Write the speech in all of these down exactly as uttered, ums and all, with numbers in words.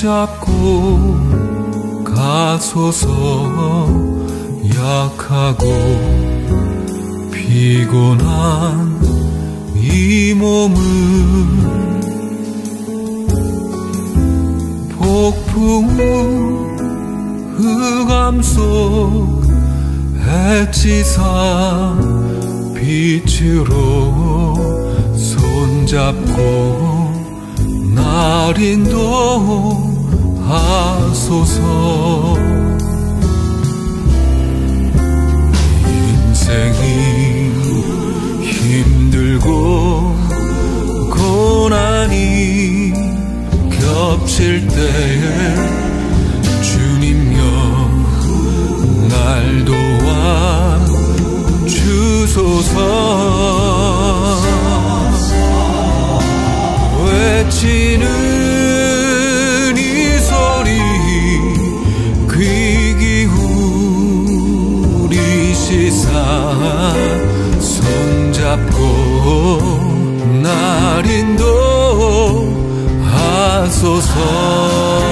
붙잡고 가소서. 약하고 피곤한 이 몸을 폭풍우 흑암 속 해치사 빛으로 손잡고 날 인도하소서. 인생이 힘들고 고난이 겹칠 때에 주님여 날 도와주소서. 외치는 이 소리 귀 기울이시사 손잡고 날 인도하소서.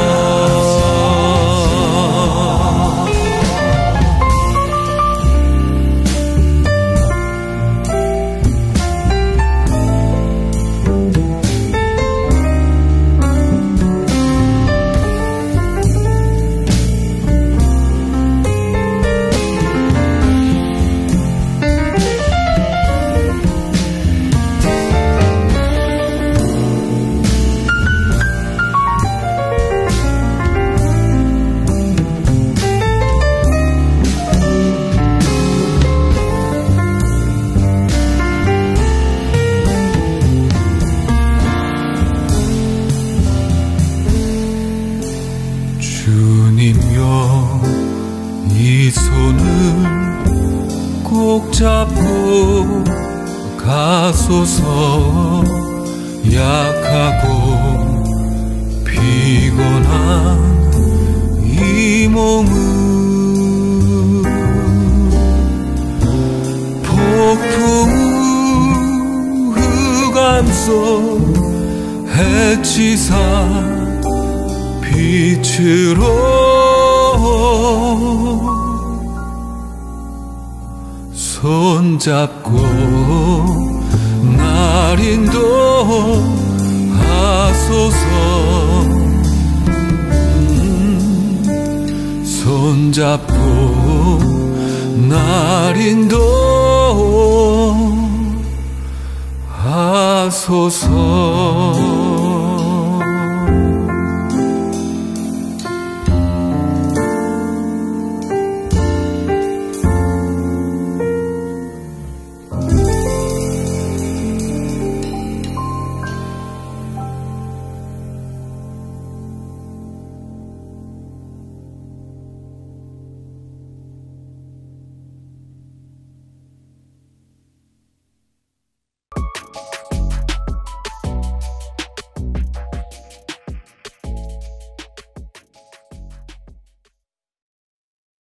잡고 가소서. 약하고 피곤한 이 몸은 폭풍우 흑암 속 해치사 빛으로 손잡고 날 인도하소서. 음, 손잡고 날 인도하소서.